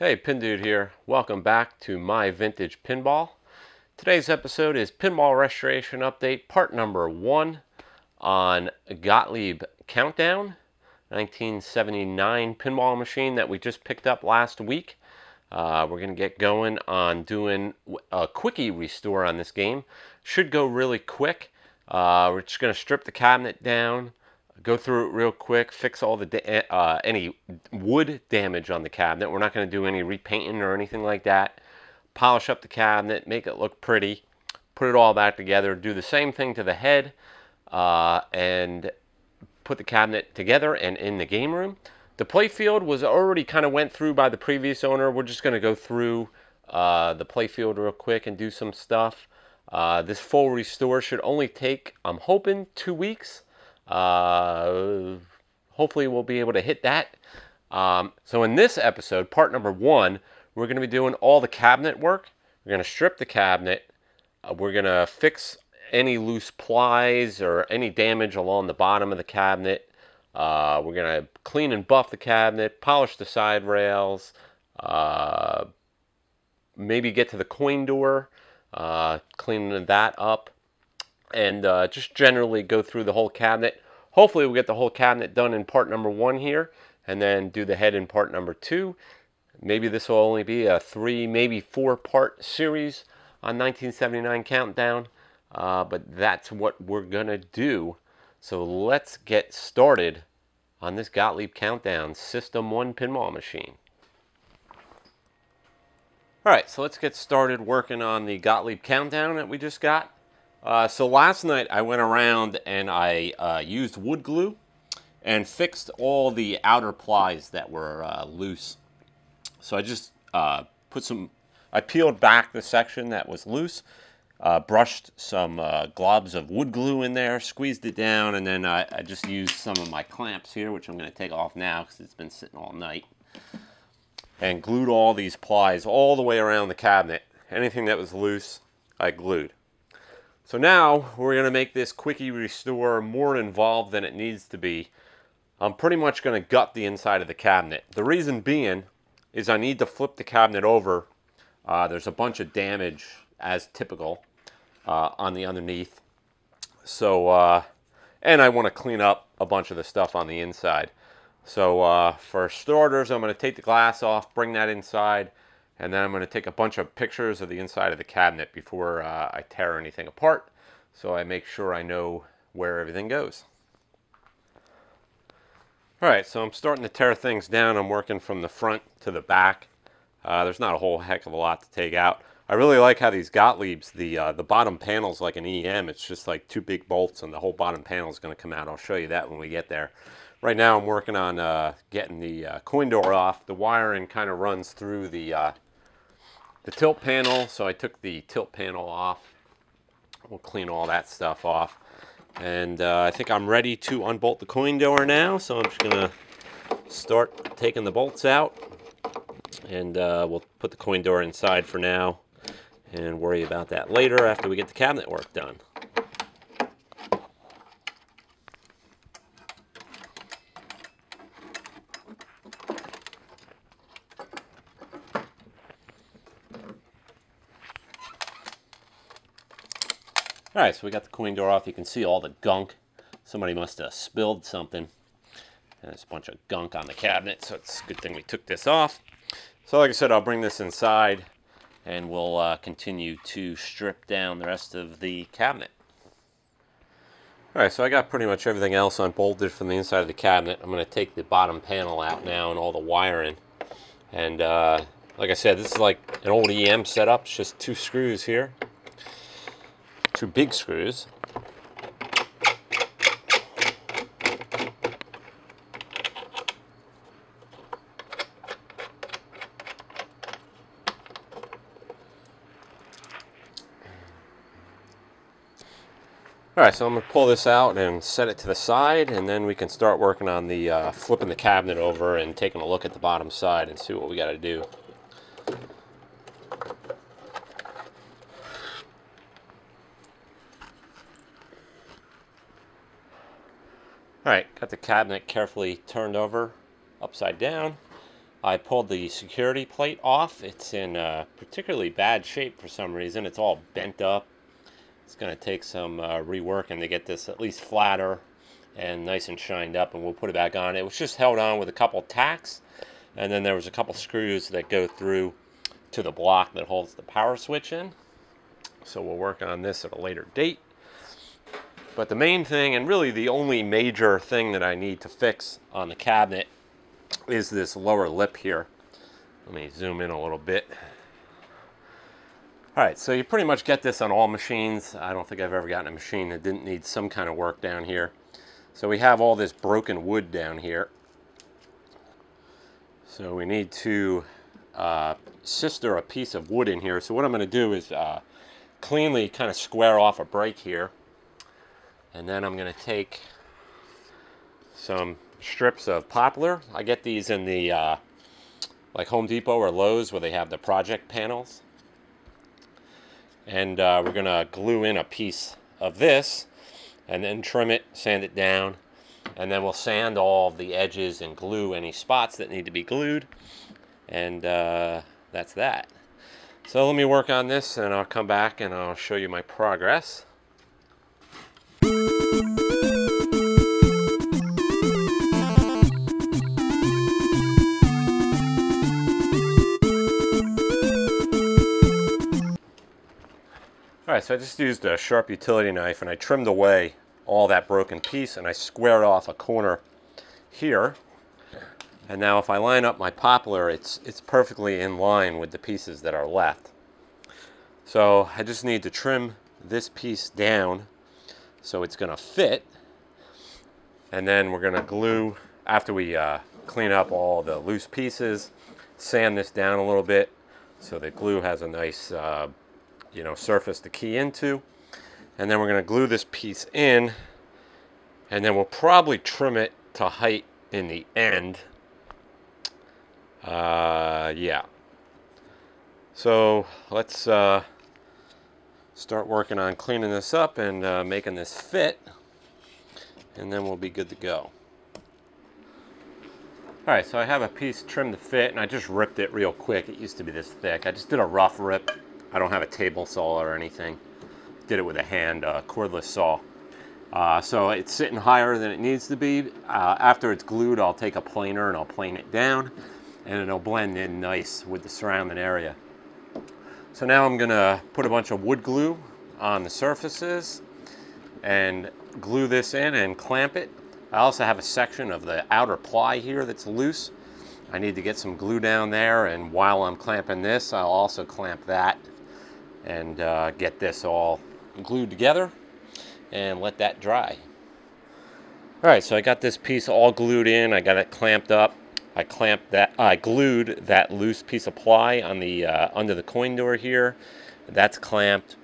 Hey, Pin Dude here. Welcome back to My Vintage Pinball. Today's episode is Pinball Restoration Update, part number 1 on Gottlieb Countdown, 1979 pinball machine that we just picked up last week. We're going to get going on doing a quickie restore on this game. Should go really quick. We're just going to strip the cabinet down, go through it real quick, fix all the any wood damage on the cabinet. We're not going to do any repainting or anything like that. Polish up the cabinet, make it look pretty, put it all back together, do the same thing to the head, and put the cabinet together and in the game room. The playfield was already kind of went through by the previous owner. We're just going to go through the playfield real quick and do some stuff. This full restore should only take, I'm hoping, 2 weeks. Hopefully we'll be able to hit that. So in this episode, part number 1, we're going to be doing all the cabinet work. We're going to strip the cabinet. We're going to fix any loose plies or any damage along the bottom of the cabinet. We're going to clean and buff the cabinet, polish the side rails, maybe get to the coin door, clean that up, and just generally go through the whole cabinet. Hopefully we'll get the whole cabinet done in part number 1 here, and then do the head in part number 2. Maybe this will only be a 3, maybe 4 part series on 1979 Countdown, but that's what we're gonna do. So let's get started on this Gottlieb Countdown System 1 pinball machine. Alright, so let's get started working on the Gottlieb Countdown that we just got. So last night I went around and I used wood glue and fixed all the outer plies that were loose. So I just I peeled back the section that was loose, brushed some globs of wood glue in there, squeezed it down, and then I just used some of my clamps here, which I'm going to take off now because it's been sitting all night, and glued all these plies all the way around the cabinet. Anything that was loose, I glued. So now we're going to make this quickie restore more involved than it needs to be. I'm pretty much going to gut the inside of the cabinet. The reason being is I need to flip the cabinet over. There's a bunch of damage, as typical, on the underneath. So, and I want to clean up a bunch of the stuff on the inside. So for starters, I'm going to take the glass off, bring that inside, and then I'm going to take a bunch of pictures of the inside of the cabinet before I tear anything apart, so I make sure I know where everything goes. Alright, so I'm starting to tear things down. I'm working from the front to the back. There's not a whole heck of a lot to take out. I really like how these Gottliebs, the bottom panel's like an EM. It's just like 2 big bolts and the whole bottom panel is going to come out. I'll show you that when we get there. Right now I'm working on getting the coin door off. The wiring kind of runs through the tilt panel, so I took the tilt panel off. We'll clean all that stuff off, and I think I'm ready to unbolt the coin door now, so I'm just gonna start taking the bolts out, and we'll put the coin door inside for now and worry about that later after we get the cabinet work done. Alright, so we got the coin door off. You can see all the gunk. Somebody must have spilled something. And there's a bunch of gunk on the cabinet, so it's a good thing we took this off. So like I said, I'll bring this inside and we'll continue to strip down the rest of the cabinet. Alright, so I got pretty much everything else unbolted from the inside of the cabinet. I'm going to take the bottom panel out now and all the wiring. And like I said, this is like an old EM setup. It's just 2 screws here. 2 big screws. Alright, so I'm going to pull this out and set it to the side, and then we can start working on the flipping the cabinet over and taking a look at the bottom side and see what we got to do. Alright, got the cabinet carefully turned over upside down, I pulled the security plate off. It's in particularly bad shape for some reason. It's all bent up. It's going to take some reworking to get this at least flatter and nice and shined up, and we'll put it back on. It was just held on with a couple tacks, and then there was a couple screws that go through to the block that holds the power switch in. So we'll work on this at a later date. But the main thing, and really the only major thing that I need to fix on the cabinet, is this lower lip here. Let me zoom in a little bit. All right, so you pretty much get this on all machines. I don't think I've ever gotten a machine that didn't need some kind of work down here. So we have all this broken wood down here. So we need to sister a piece of wood in here. So what I'm going to do is cleanly kind of square off a break here. And then I'm going to take some strips of poplar. I get these in the like Home Depot or Lowe's, where they have the project panels. And we're going to glue in a piece of this and then trim it, sand it down, and then we'll sand all the edges and glue any spots that need to be glued. And that's that. So let me work on this and I'll come back and I'll show you my progress. Alright, so I just used a sharp utility knife and I trimmed away all that broken piece, and I squared off a corner here. And now if I line up my poplar, it's perfectly in line with the pieces that are left. So I just need to trim this piece down so it's going to fit. And then we're going to glue, after we clean up all the loose pieces, sand this down a little bit so the glue has a nice you know, surface to key into. And then we're going to glue this piece in, and then we'll probably trim it to height in the end. Yeah. So let's start working on cleaning this up and making this fit, and then we'll be good to go. All right, so I have a piece trimmed to fit, and I just ripped it real quick. It used to be this thick. I just did a rough rip. I don't have a table saw or anything. Did it with a hand cordless saw. So it's sitting higher than it needs to be. After it's glued, I'll take a planer and I'll plane it down, and it'll blend in nice with the surrounding area. So now I'm gonna put a bunch of wood glue on the surfaces and glue this in and clamp it. I also have a section of the outer ply here that's loose. I need to get some glue down there, and while I'm clamping this, I'll also clamp that and get this all glued together and let that dry. All right, so I got this piece all glued in. I got it clamped up. I glued that loose piece of ply on the under the coin door here. That's clamped.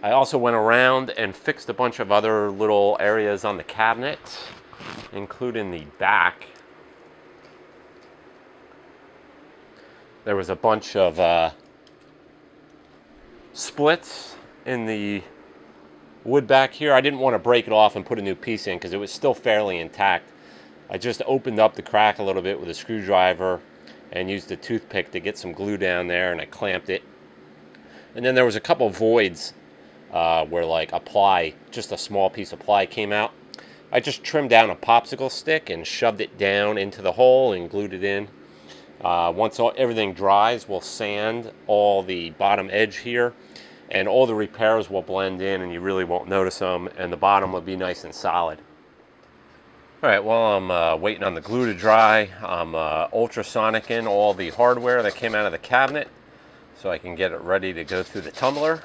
I also went around and fixed a bunch of other little areas on the cabinet, including the back. There was a bunch of splits in the wood back here. I didn't want to break it off and put a new piece in because it was still fairly intact. I just opened up the crack a little bit with a screwdriver and used a toothpick to get some glue down there, and I clamped it. And then there was a couple voids where like a ply, just a small piece of ply came out. I just trimmed down a popsicle stick and shoved it down into the hole and glued it in. Once everything dries, we'll sand all the bottom edge here, and all the repairs will blend in and you really won't notice them, and the bottom will be nice and solid. All right, while I'm waiting on the glue to dry, I'm ultrasonicing all the hardware that came out of the cabinet so I can get it ready to go through the tumbler.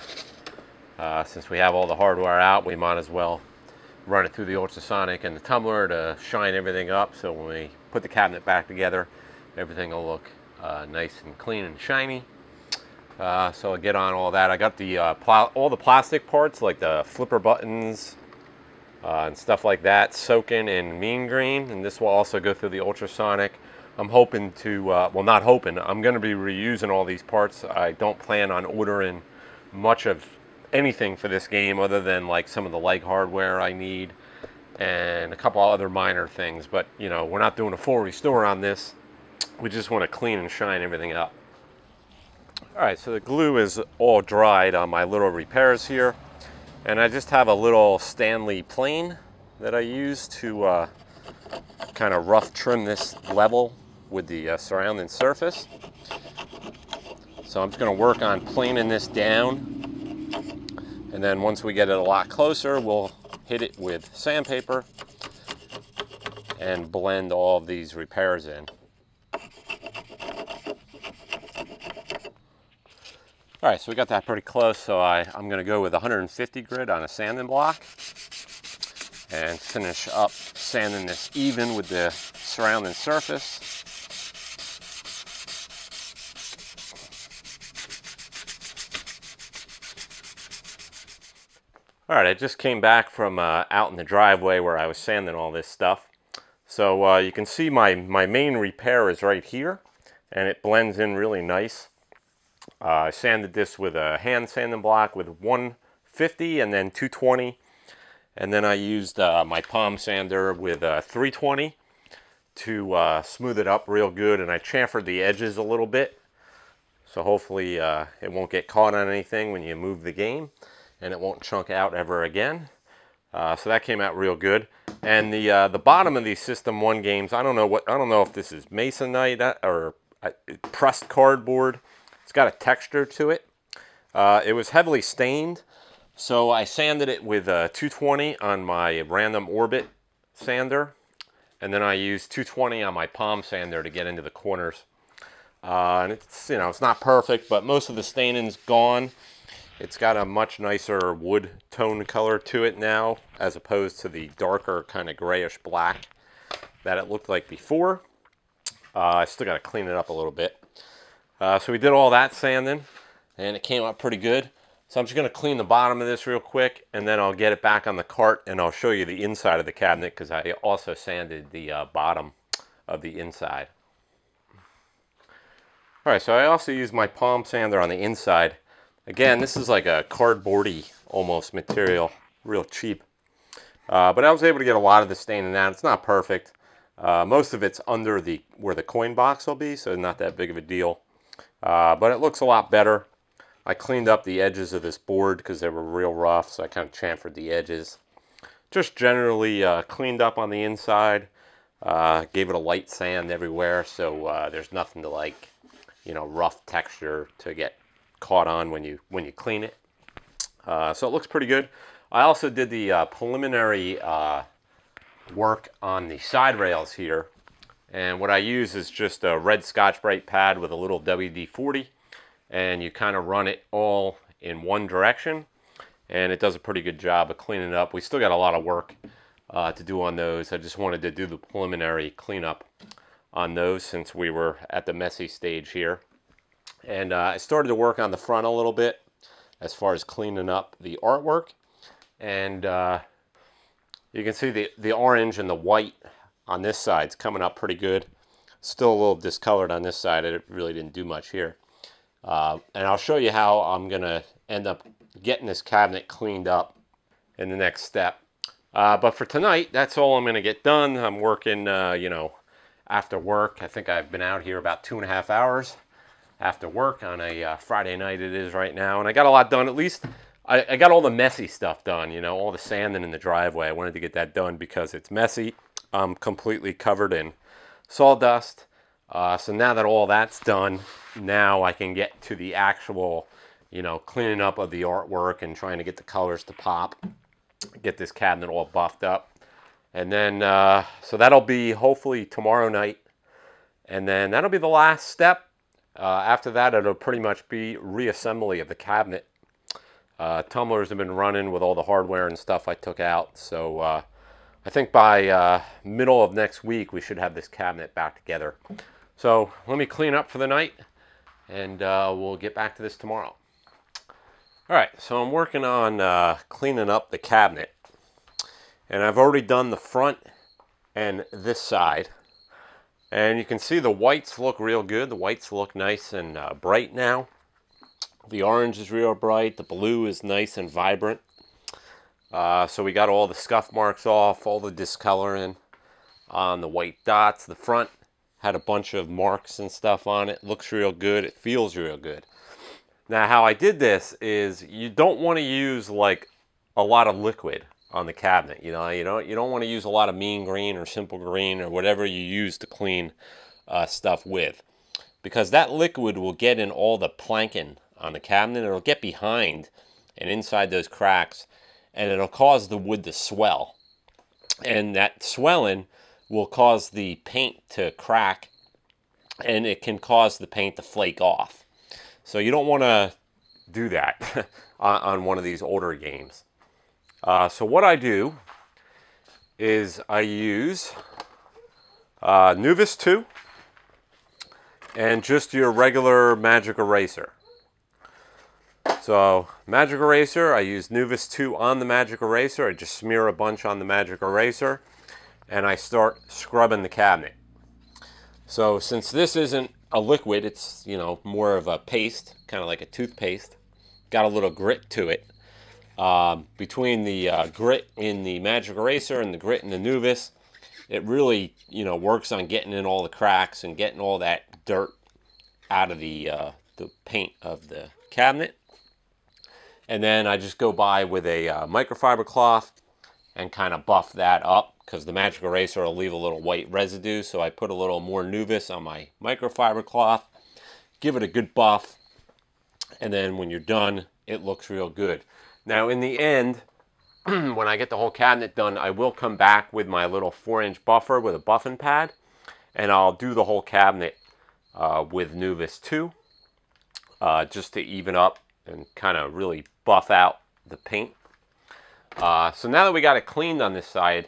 Since we have all the hardware out, we might as well run it through the ultrasonic and the tumbler to shine everything up, so when we put the cabinet back together, everything will look nice and clean and shiny. So I'll get on all that. I got the all the plastic parts, like the flipper buttons and stuff like that, soaking in Mean Green, and this will also go through the ultrasonic. I'm hoping to, well, not hoping, I'm going to be reusing all these parts. I don't plan on ordering much of anything for this game other than like some of the leg hardware I need and a couple other minor things, but you know, we're not doing a full restore on this. we just want to clean and shine everything up. All right, so the glue is all dried on my little repairs here. And I just have a little Stanley plane that I use to kind of rough trim this level with the surrounding surface. So I'm just going to work on planing this down. And then once we get it a lot closer, we'll hit it with sandpaper and blend all of these repairs in. All right, so we got that pretty close, so I'm gonna go with 150 grit on a sanding block and finish up sanding this even with the surrounding surface. All right, I just came back from out in the driveway where I was sanding all this stuff. So you can see my main repair is right here, and it blends in really nice. I sanded this with a hand sanding block with 150 and then 220. And then I used my palm sander with 320 to smooth it up real good. And I chamfered the edges a little bit. So hopefully it won't get caught on anything when you move the game. And it won't chunk out ever again. So that came out real good. And the bottom of these System 1 games, I don't know if this is Masonite or pressed cardboard. It's got a texture to it. It was heavily stained, so I sanded it with 220 on my random orbit sander, and then I used 220 on my palm sander to get into the corners. And it's, you know, it's not perfect, but most of the staining's gone. It's got a much nicer wood tone color to it now, as opposed to the darker kind of grayish black that it looked like before. I still got to clean it up a little bit. So we did all that sanding, and it came out pretty good. So I'm just going to clean the bottom of this real quick, and then I'll get it back on the cart, and I'll show you the inside of the cabinet, because I also sanded the bottom of the inside. All right, so I also used my palm sander on the inside. Again, this is like a cardboardy almost material, real cheap. But I was able to get a lot of the staining out. It's not perfect. Most of it's under where the coin box will be, so not that big of a deal. But it looks a lot better. I cleaned up the edges of this board because they were real rough, so I kind of chamfered the edges. Just generally cleaned up on the inside, gave it a light sand everywhere, so there's nothing to, like, you know, rough texture to get caught on when you clean it. So it looks pretty good. I also did the preliminary work on the side rails here. And what I use is just a red Scotch-Brite pad with a little WD-40, and you kind of run it all in one direction, and it does a pretty good job of cleaning it up. We still got a lot of work to do on those. I just wanted to do the preliminary cleanup on those since we were at the messy stage here. And I started to work on the front a little bit as far as cleaning up the artwork. And you can see the orange and the white on this side, it's coming up pretty good. Still a little discolored on this side. It really didn't do much here. And I'll show you how I'm gonna end up getting this cabinet cleaned up in the next step. But for tonight, that's all I'm gonna get done. I'm working, you know, after work. I think I've been out here about 2.5 hours after work on a Friday night it is right now. And I got a lot done. At least I got all the messy stuff done, you know, all the sanding in the driveway. I wanted to get that done because it's messy. I'm completely covered in sawdust. So now that all that's done, now I can get to the actual, you know, cleaning up of the artwork and trying to get the colors to pop, get this cabinet all buffed up. And then, so that'll be hopefully tomorrow night. And then that'll be the last step. After that, it'll pretty much be reassembly of the cabinet. Tumblers have been running with all the hardware and stuff I took out. So, I think by middle of next week, we should have this cabinet back together. So let me clean up for the night, and we'll get back to this tomorrow. All right, so I'm working on cleaning up the cabinet. And I've already done the front and this side. And you can see the whites look real good. The whites look nice and bright now. The orange is real bright. The blue is nice and vibrant. So we got all the scuff marks off, all the discoloring on the white dots, the front, had a bunch of marks and stuff on it. Looks real good, it feels real good. Now how I did this is you don't want to use like a lot of liquid on the cabinet. You don't want to use a lot of Mean Green or Simple Green or whatever you use to clean stuff with, because that liquid will get in all the planking on the cabinet. It'll get behind and inside those cracks, and it'll cause the wood to swell, and that swelling will cause the paint to crack, and it can cause the paint to flake off. So you don't want to do that on one of these older games. So what I do is I use Novus 2 and just your regular Magic Eraser. So Magic Eraser, I use Novus 2 on the Magic Eraser. I just smear a bunch on the Magic Eraser and I start scrubbing the cabinet. So since this isn't a liquid, it's, you know, more of a paste, kind of like a toothpaste, got a little grit to it. Between the grit in the Magic Eraser and the grit in the Novus, it really, you know, works on getting in all the cracks and getting all that dirt out of the paint of the cabinet. And then I just go by with a microfiber cloth and kind of buff that up, because the Magic Eraser will leave a little white residue. So I put a little more Novus on my microfiber cloth, give it a good buff, and then when you're done, it looks real good. Now in the end, when I get the whole cabinet done, I will come back with my little 4-inch buffer with a buffing pad, and I'll do the whole cabinet with Novus 2 just to even up and kind of really buff out the paint. So now that we got it cleaned on this side,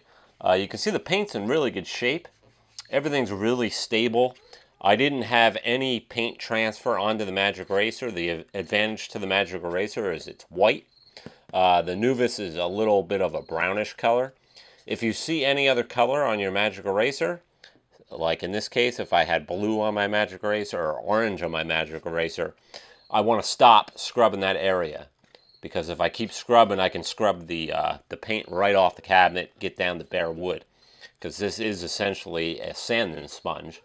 you can see the paint's in really good shape. Everything's really stable. I didn't have any paint transfer onto the Magic Eraser. The advantage to the Magic Eraser is it's white. The Novus is a little bit of a brownish color. If you see any other color on your Magic Eraser, like in this case, if I had blue on my Magic Eraser or orange on my Magic Eraser, I want to stop scrubbing that area, because if I keep scrubbing, I can scrub the paint right off the cabinet, get down to bare wood, because this is essentially a sanding sponge,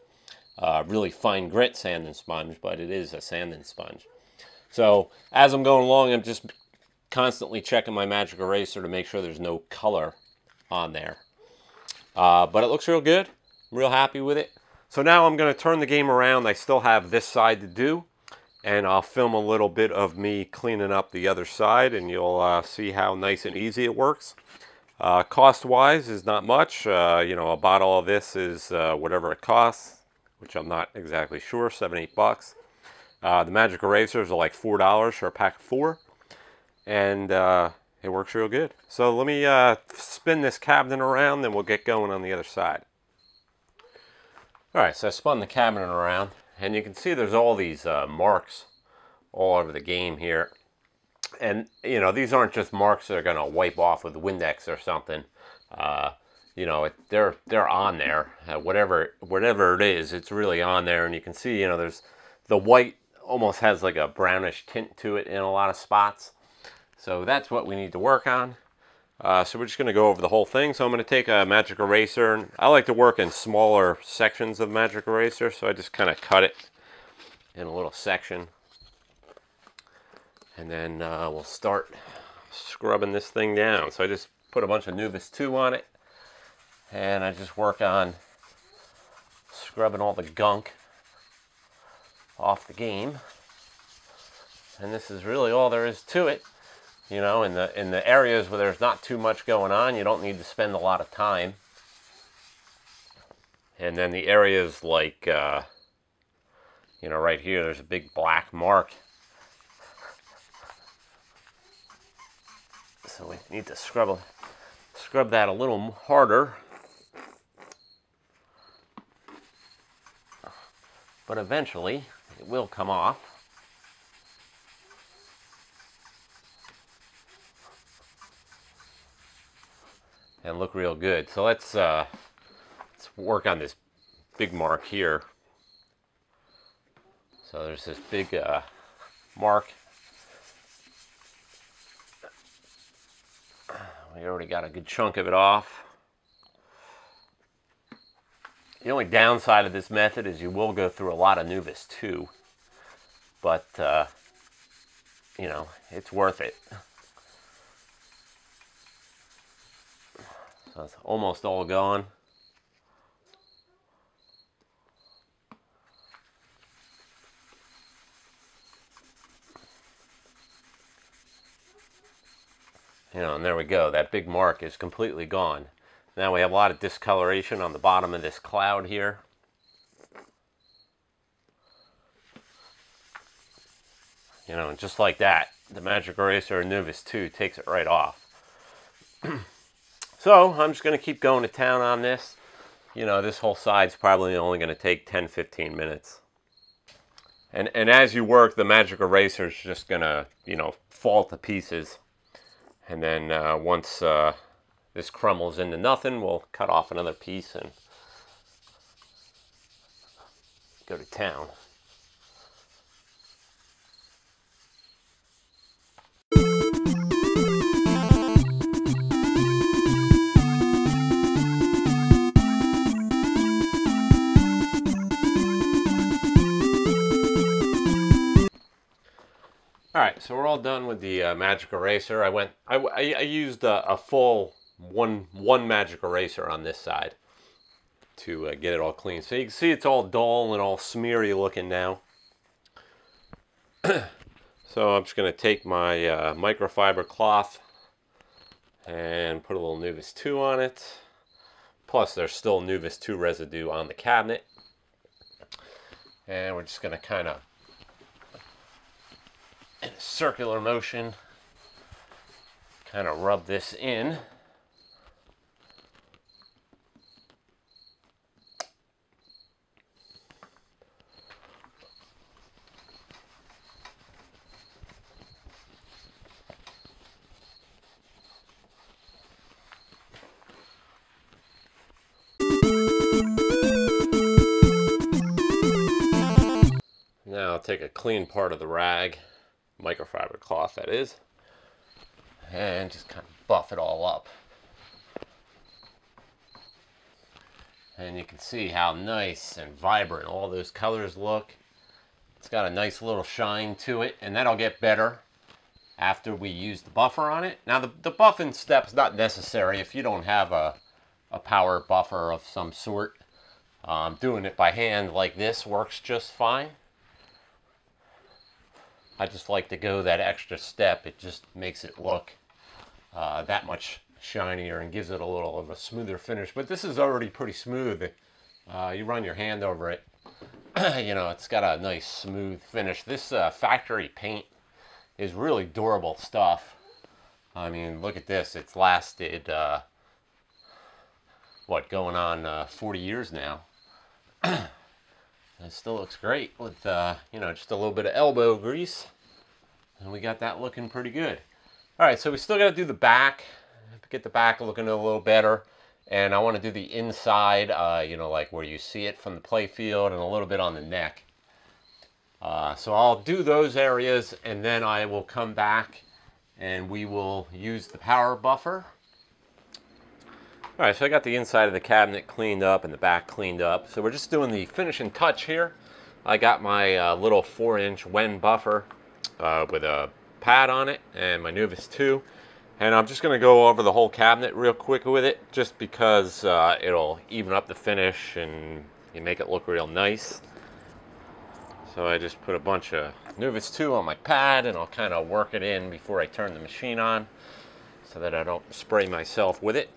really fine grit sanding sponge, but it is a sanding sponge. So as I'm going along, I'm just constantly checking my Magic Eraser to make sure there's no color on there. But it looks real good. I'm real happy with it. So now I'm going to turn the game around. I still have this side to do, and I'll film a little bit of me cleaning up the other side, and you'll see how nice and easy it works. Cost-wise is not much. You know, a bottle of this is whatever it costs, which I'm not exactly sure, $7, $8. The Magic Erasers are like $4 for a pack of 4. And it works real good. So let me spin this cabinet around, then we'll get going on the other side. All right, so I spun the cabinet around, and you can see there's all these marks all over the game here. And, you know, these aren't just marks that are gonna wipe off with Windex or something. You know, they're on there. Whatever it is, it's really on there. And you can see, you know, there's the white almost has like a brownish tint to it in a lot of spots. So that's what we need to work on. So we're just gonna go over the whole thing. So I'm gonna take a Magic Eraser, and I like to work in smaller sections of Magic Eraser, so I just kinda cut it in a little section. And then we'll start scrubbing this thing down. So I just put a bunch of Novus 2 on it, and I just work on scrubbing all the gunk off the game. And this is really all there is to it. You know, in the areas where there's not too much going on, you don't need to spend a lot of time. And then the areas like, you know, right here, there's a big black mark. So we need to scrub that a little harder. But eventually, it will come off. And look real good. So let's work on this big mark here. So there's this big mark. We already got a good chunk of it off. The only downside of this method is you will go through a lot of Novus too, but you know, it's worth it. So it's almost all gone. You know, and there we go. That big mark is completely gone. Now we have a lot of discoloration on the bottom of this cloud here. You know, and just like that, the Magic Eraser in Novus 2 takes it right off. So I'm just going to keep going to town on this. You know, this whole side's probably only going to take 10-15 minutes. And as you work, the Magic Eraser is just going to, you know, fall to pieces. And then once this crumbles into nothing, we'll cut off another piece and go to town. Alright, so we're all done with the Magic Eraser. I used a full one Magic Eraser on this side to get it all clean. So you can see it's all dull and all smeary looking now. So I'm just going to take my microfiber cloth and put a little Novus 2 on it. Plus there's still Novus 2 residue on the cabinet. And we're just going to kind of, in a circular motion, kind of rub this in. Now I'll take a clean part of the rag, microfiber cloth that is, and just kind of buff it all up. And you can see how nice and vibrant all those colors look. It's got a nice little shine to it, and that'll get better after we use the buffer on it. Now the buffing step's not necessary if you don't have a power buffer of some sort. Doing it by hand like this works just fine. I just like to go that extra step. It just makes it look that much shinier and gives it a little of a smoother finish. But this is already pretty smooth. You run your hand over it. You know, it's got a nice smooth finish. This factory paint is really durable stuff. I mean, look at this. It's lasted, what, going on 40 years now. It still looks great with, you know, just a little bit of elbow grease. And we got that looking pretty good. All right, so we still got to do the back, get the back looking a little better. And I want to do the inside, you know, like where you see it from the play field and a little bit on the neck. So I'll do those areas and then I will come back and we will use the power buffer. All right, so I got the inside of the cabinet cleaned up and the back cleaned up. So we're just doing the finishing touch here. I got my little 4-inch WEN buffer with a pad on it and my Novus 2. And I'm just gonna go over the whole cabinet real quick with it just because it'll even up the finish and you make it look real nice. So I just put a bunch of Novus 2 on my pad and I'll kind of work it in before I turn the machine on so that I don't spray myself with it.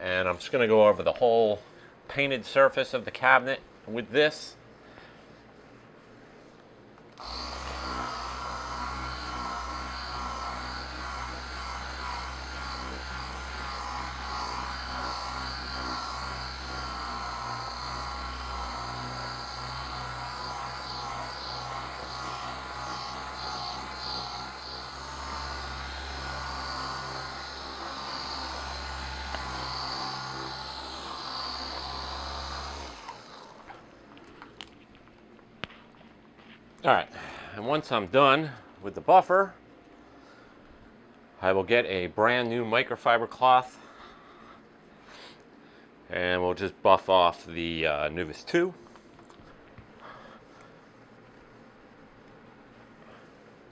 And I'm just going to go over the whole painted surface of the cabinet with this. All right, and once I'm done with the buffer, I will get a brand new microfiber cloth And we'll just buff off the Novus 2.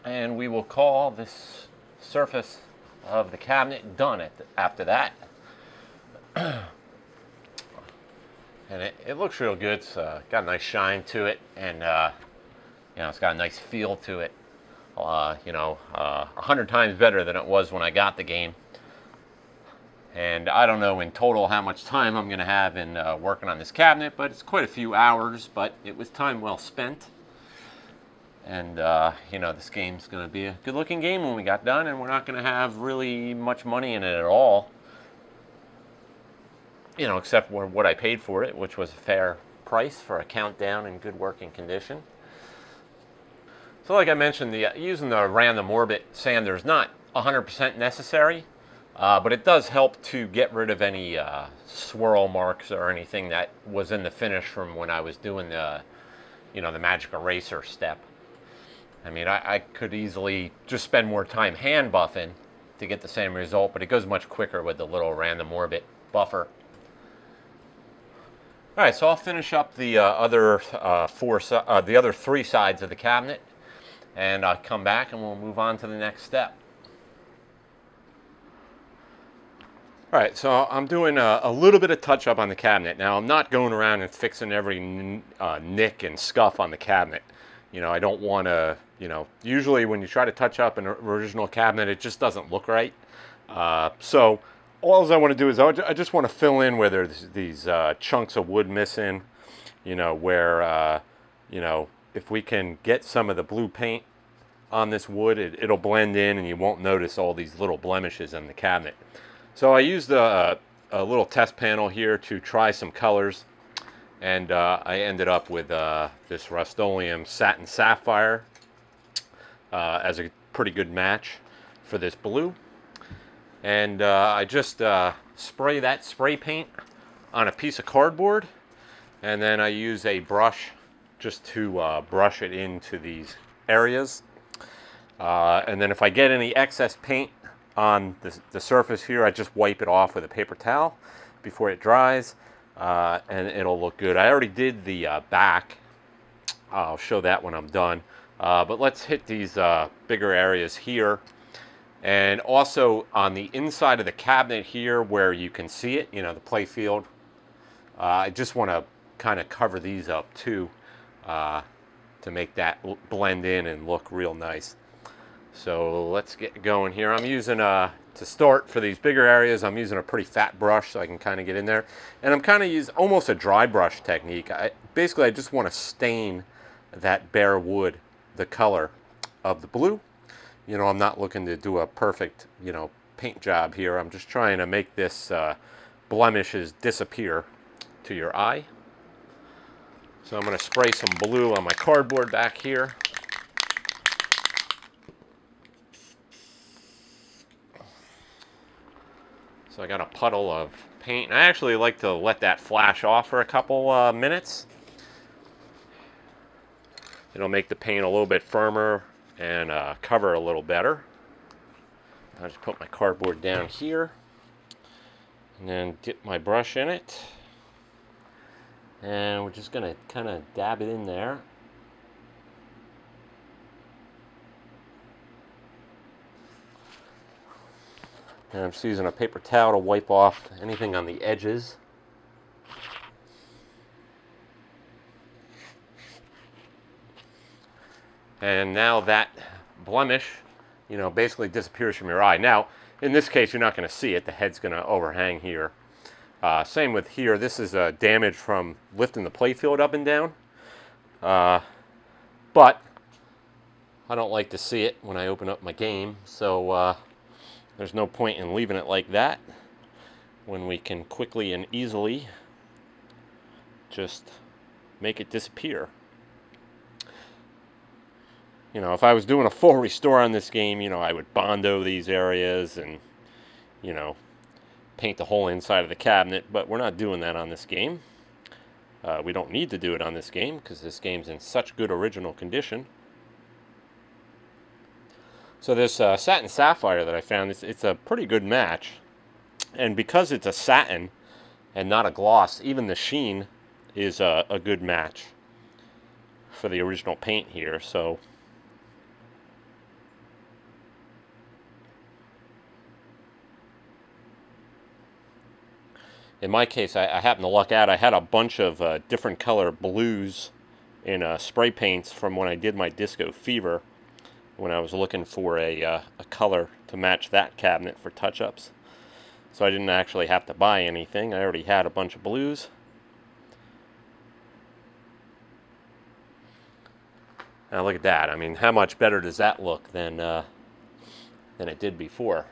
And we will call this surface of the cabinet done after that. And it looks real good. It's got a nice shine to it, and you know, it's got a nice feel to it. You know, 100 times better than it was when I got the game. And I don't know in total how much time I'm going to have in working on this cabinet, but it's quite a few hours. But it was time well spent. And you know, this game's going to be a good-looking game when we got done, and we're not going to have really much money in it at all. You know, except for what I paid for it, which was a fair price for a countdown in good working condition. So like I mentioned, using the random orbit sander is not 100% necessary, but it does help to get rid of any swirl marks or anything that was in the finish from when I was doing the, you know, the Magic Eraser step. I mean, I could easily just spend more time hand buffing to get the same result, but it goes much quicker with the little random orbit buffer. All right, so I'll finish up the other three sides of the cabinet, and I'll come back and we'll move on to the next step. All right, so I'm doing a little bit of touch up on the cabinet. Now, I'm not going around and fixing every nick and scuff on the cabinet. You know, I don't want to, you know, usually when you try to touch up an original cabinet, it just doesn't look right. So all I want to do is I just want to fill in where there's these chunks of wood missing, you know, where, you know, if we can get some of the blue paint on this wood, it'll blend in and you won't notice all these little blemishes in the cabinet. So I used a little test panel here to try some colors, and I ended up with this Rust-Oleum Satin Sapphire as a pretty good match for this blue. And I just spray that spray paint on a piece of cardboard, and then I use a brush just to brush it into these areas. And then if I get any excess paint on the surface here, I just wipe it off with a paper towel before it dries, and it'll look good. I already did the back. I'll show that when I'm done. But let's hit these bigger areas here. And also on the inside of the cabinet here where you can see it, you know, the play field, I just want to kind of cover these up too to make that blend in and look real nice. So let's get going here. I'm using, to start for these bigger areas, I'm using a pretty fat brush so I can kind of get in there. And I'm kind of using almost a dry brush technique. Basically, I just want to stain that bare wood, the color of the blue. You know, I'm not looking to do a perfect, you know, paint job here. I'm just trying to make this blemishes disappear to your eye. So I'm going to spray some blue on my cardboard back here. So I got a puddle of paint. I actually like to let that flash off for a couple minutes. It'll make the paint a little bit firmer and cover a little better. I'll just put my cardboard down here and then dip my brush in it. And we're just gonna kind of dab it in there. And I'm just using a paper towel to wipe off anything on the edges. And now that blemish, you know, basically disappears from your eye. Now, in this case, you're not going to see it. The head's going to overhang here. Same with here. This is damage from lifting the playfield up and down. But I don't like to see it when I open up my game. So there's no point in leaving it like that when we can quickly and easily just make it disappear. You know, if I was doing a full restore on this game, you know, I would Bondo these areas and, you know, paint the whole inside of the cabinet, but we're not doing that on this game. We don't need to do it on this game because this game's in such good original condition. So this Satin Sapphire that I found, it's a pretty good match. And because it's a satin and not a gloss. Even the sheen is a good match for the original paint here. So in my case, I happened to luck out. I had a bunch of different color blues in spray paints from when I did my Disco Fever, when I was looking for a color to match that cabinet for touch-ups. So I didn't actually have to buy anything. I already had a bunch of blues. Now look at that. I mean, how much better does that look than it did before?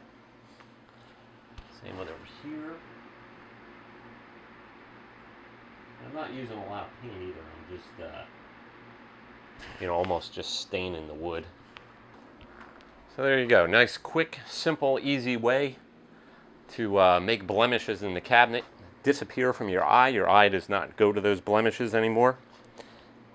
Same with over here. I'm not using a lot of paint either. I'm just, you know, almost just staining the wood. So there you go. Nice, quick, simple, easy way to make blemishes in the cabinet disappear from your eye. Your eye does not go to those blemishes anymore.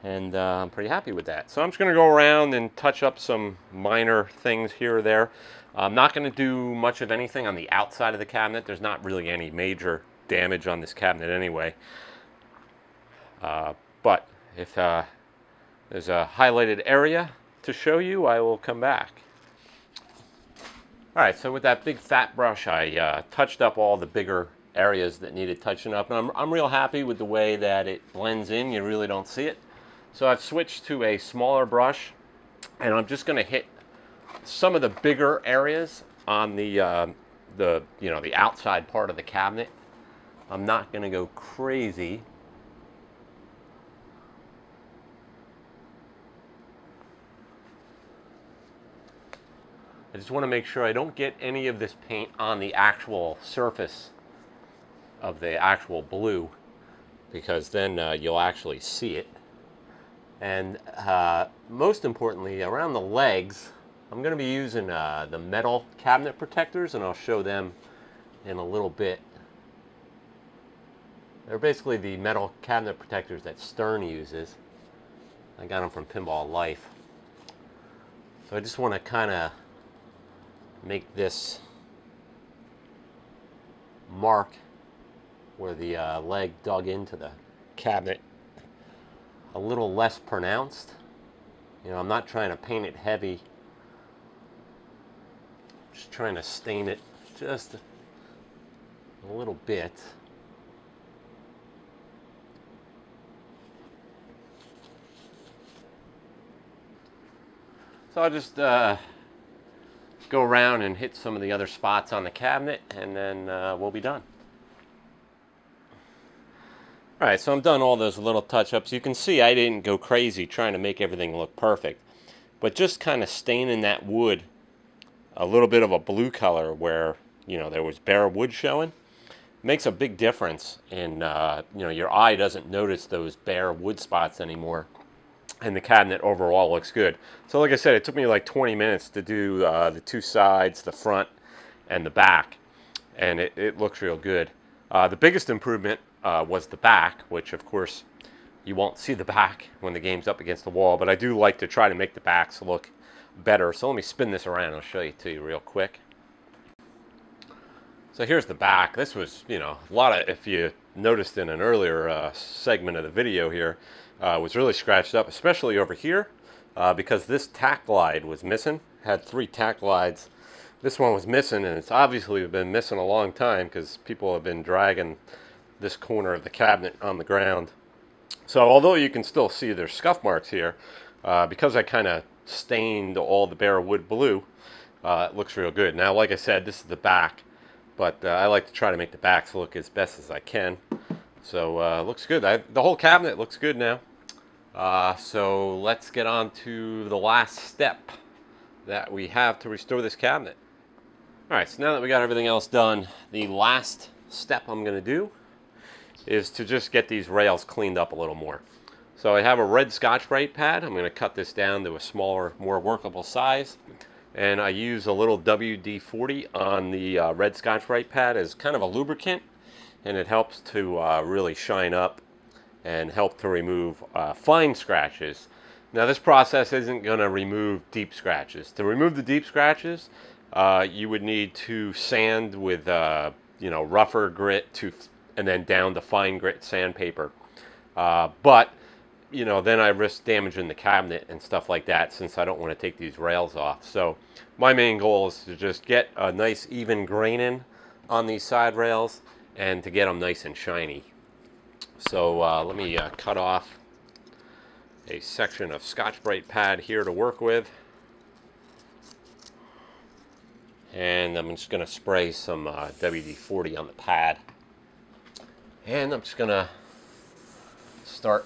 And I'm pretty happy with that. So I'm just going to go around and touch up some minor things here or there. I'm not going to do much of anything on the outside of the cabinet. There's not really any major damage on this cabinet anyway. But if there's a highlighted area to show you, I will come back. All right, so with that big fat brush, I touched up all the bigger areas that needed touching up. And I'm real happy with the way that it blends in. You really don't see it. So I've switched to a smaller brush, and I'm just going to hit some of the bigger areas on the you know, the outside part of the cabinet. I'm not going to go crazy. I just want to make sure I don't get any of this paint on the actual surface of the actual blue, because then you'll actually see it. And most importantly, around the legs, I'm going to be using the metal cabinet protectors, and I'll show them in a little bit. They're basically the metal cabinet protectors that Stern uses. I got them from Pinball Life. So I just want to kind of make this mark where the leg dug into the cabinet a little less pronounced. You know, I'm not trying to paint it heavy. I'm just trying to stain it just a little bit. So I'll just go around and hit some of the other spots on the cabinet, and then we'll be done. All right, so I'm done all those little touch-ups. You can see I didn't go crazy trying to make everything look perfect, but just kind of staining that wood a little bit of a blue color where, you know, there was bare wood showing. It makes a big difference in, you know, your eye doesn't notice those bare wood spots anymore. And the cabinet overall looks good. So like I said, it took me like 20 minutes to do the two sides, the front and the back, and it looks real good. The biggest improvement was the back, which of course you won't see the back when the game's up against the wall, but I do like to try to make the backs look better. So let me spin this around and I'll show it to you real quick. So here's the back. This was, you know, a lot of, if you noticed in an earlier segment of the video here, was really scratched up, especially over here, because this tack glide was missing. Had 3 tack glides. This one was missing, and it's obviously been missing a long time because people have been dragging this corner of the cabinet on the ground. So although you can still see there's scuff marks here, because I kind of stained all the bare wood blue, it looks real good. Now, like I said, this is the back, but I like to try to make the backs look as best as I can. So looks good. The whole cabinet looks good now. So let's get on to the last step that we have to restore this cabinet. All right, so now that we got everything else done, the last step I'm going to do is to just get these rails cleaned up a little more. So I have a red Scotch-Brite pad. I'm going to cut this down to a smaller, more workable size. And I use a little WD-40 on the red Scotch-Brite pad as kind of a lubricant, and it helps to really shine up and help to remove fine scratches. Now this process isn't going to remove deep scratches. To remove the deep scratches, you would need to sand with, you know, rougher grit to and then down to fine grit sandpaper. But, you know, then I risk damaging the cabinet and stuff like that since I don't want to take these rails off. So my main goal is to just get a nice even graining on these side rails and to get them nice and shiny. So let me cut off a section of Scotch-Brite pad here to work with. And I'm just going to spray some WD-40 on the pad. And I'm just going to start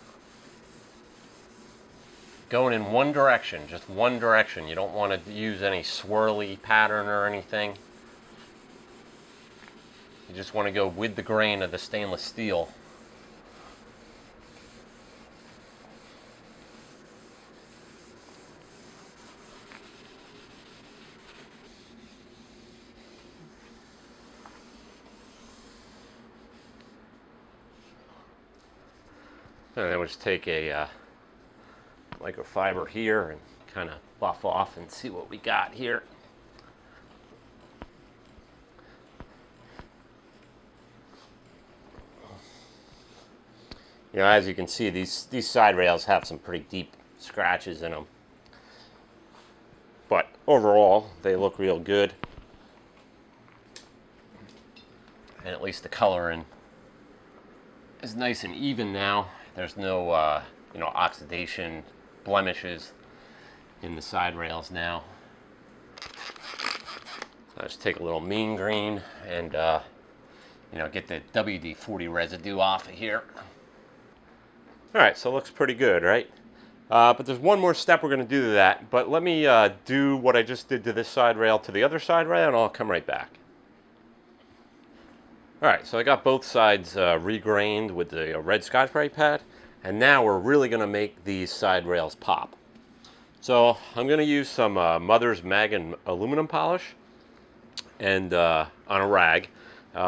going in one direction, just one direction. You don't want to use any swirly pattern or anything. You just want to go with the grain of the stainless steel. And then we'll just take a microfiber here and kind of buff off and see what we got here. You know, as you can see, these side rails have some pretty deep scratches in them. But overall, they look real good. And at least the coloring is nice and even now. There's no, you know, oxidation blemishes in the side rails now. So I just take a little Mean Green and, you know, get the WD-40 residue off of here. All right, so it looks pretty good, right? But there's one more step we're going to do to that. But let me do what I just did to this side rail to the other side rail, and I'll come right back. All right, so I got both sides regrained with the red Scotch-Brite pad, and now we're really gonna make these side rails pop. So I'm gonna use some Mother's Mag and Aluminum Polish and on a rag.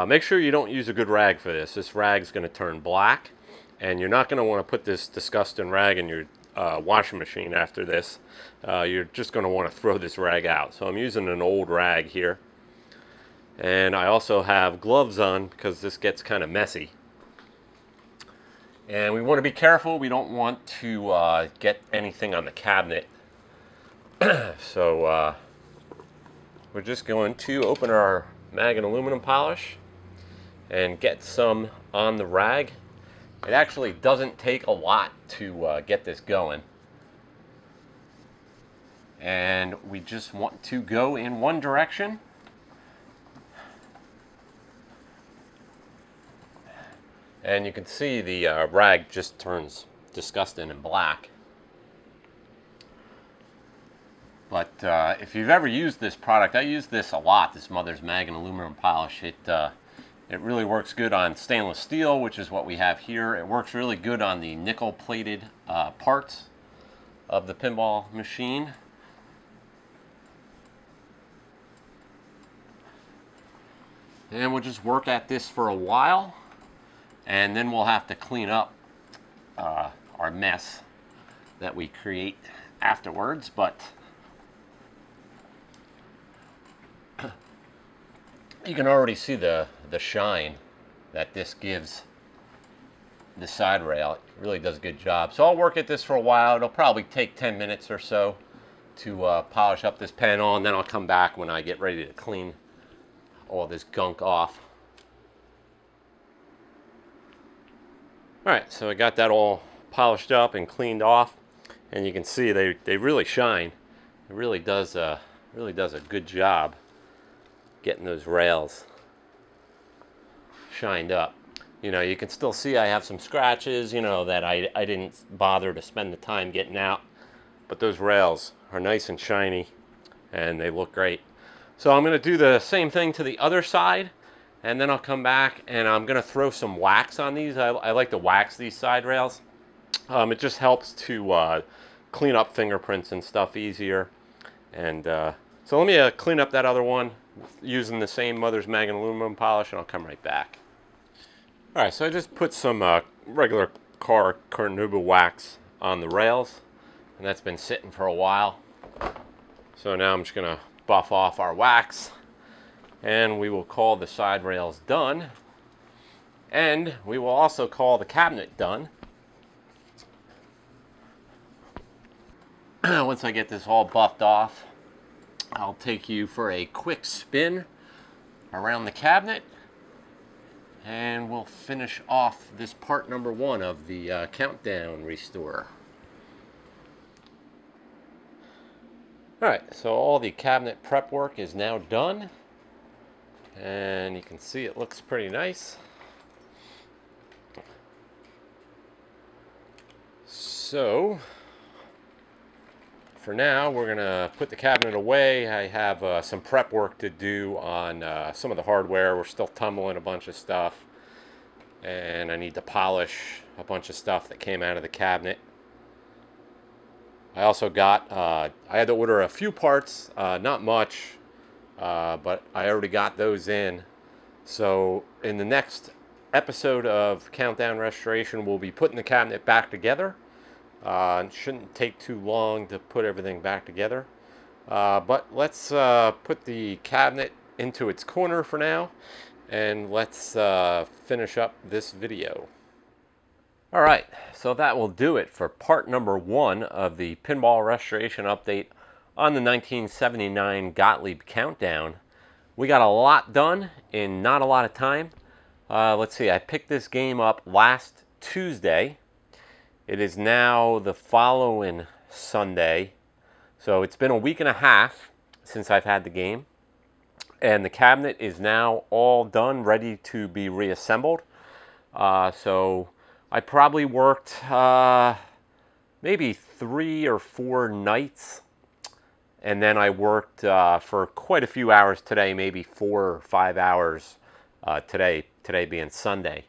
Make sure you don't use a good rag for this. This rag's gonna turn black, and you're not gonna wanna put this disgusting rag in your washing machine after this. You're just gonna wanna throw this rag out. So I'm using an old rag here. And I also have gloves on because this gets kind of messy. And we want to be careful. We don't want to get anything on the cabinet. So we're just going to open our mag and aluminum polish and get some on the rag. It actually doesn't take a lot to get this going. And we just want to go in one direction. And you can see the rag just turns disgusting and black. But if you've ever used this product, I use this a lot, this Mother's Mag and Aluminum Polish. It really works good on stainless steel, which is what we have here. It works really good on the nickel-plated parts of the pinball machine. And we'll just work at this for a while. And then we'll have to clean up our mess that we create afterwards. But you can already see the shine that this gives the side rail. It really does a good job. So I'll work at this for a while. It'll probably take 10 minutes or so to polish up this panel. And then I'll come back when I get ready to clean all this gunk off. All right, so I got that all polished up and cleaned off, and you can see they really shine. It really does a good job getting those rails shined up. You know, you can still see I have some scratches, you know, that I didn't bother to spend the time getting out, but those rails are nice and shiny, and they look great. So I'm gonna do the same thing to the other side. And then I'll come back and I'm gonna throw some wax on these. I like to wax these side rails. It just helps to clean up fingerprints and stuff easier. And so let me clean up that other one using the same Mother's Mag and Aluminum Polish, and I'll come right back. All right, so I just put some regular car carnauba wax on the rails, and that's been sitting for a while. So now I'm just gonna buff off our wax. And we will call the side rails done. And we will also call the cabinet done. Once I get this all buffed off, I'll take you for a quick spin around the cabinet, and we'll finish off this part number one of the countdown restore. Alright, so all the cabinet prep work is now done, and you can see it looks pretty nice. So for now, we're gonna put the cabinet away. I have some prep work to do on some of the hardware. We're still tumbling a bunch of stuff, and I need to polish a bunch of stuff that came out of the cabinet. I also got, I had to order a few parts, not much, but I already got those in. So in the next episode of Countdown Restoration, we'll be putting the cabinet back together. It shouldn't take too long to put everything back together, but let's put the cabinet into its corner for now, and let's finish up this video. All right, so that will do it for part number one of the pinball restoration update on the 1979 Gottlieb Countdown. We got a lot done in not a lot of time. Let's see, I picked this game up last Tuesday. It is now the following Sunday, so it's been a week and a half since I've had the game, and the cabinet is now all done, ready to be reassembled. So I probably worked maybe 3 or 4 nights, and then I worked for quite a few hours today, maybe 4 or 5 hours today being Sunday.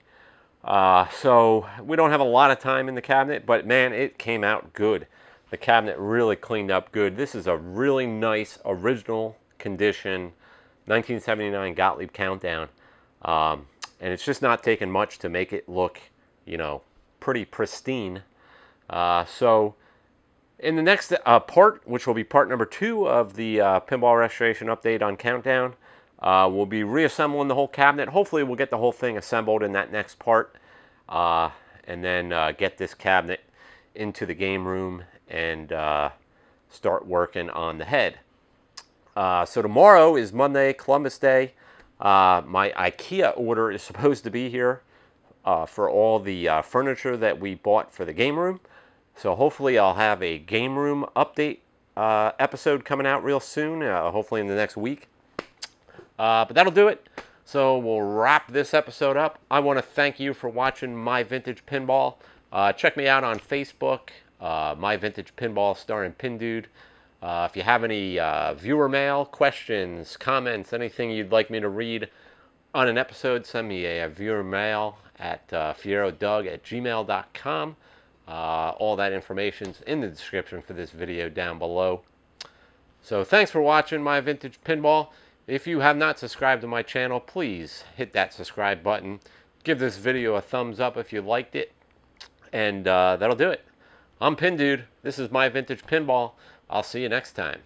So we don't have a lot of time in the cabinet, but man, it came out good. The cabinet really cleaned up good. This is a really nice original condition 1979 Gottlieb Countdown, and it's just not taking much to make it look, you know, pretty pristine. So in the next part, which will be part number 2 of the pinball restoration update on Countdown, we'll be reassembling the whole cabinet. Hopefully we'll get the whole thing assembled in that next part, and then get this cabinet into the game room and start working on the head. So tomorrow is Monday, Columbus Day. My IKEA order is supposed to be here for all the furniture that we bought for the game room. So hopefully I'll have a game room update episode coming out real soon, hopefully in the next week. But that'll do it. So we'll wrap this episode up. I want to thank you for watching My Vintage Pinball. Check me out on Facebook, My Vintage Pinball, starring Pin Dude. If you have any viewer mail, questions, comments, anything you'd like me to read on an episode, send me a viewer mail at fierodug@gmail.com. All that information's in the description for this video down below. So thanks for watching My Vintage Pinball. If you have not subscribed to my channel, please hit that subscribe button. Give this video a thumbs up if you liked it. And that'll do it. I'm Pin Dude. This is My Vintage Pinball. I'll see you next time.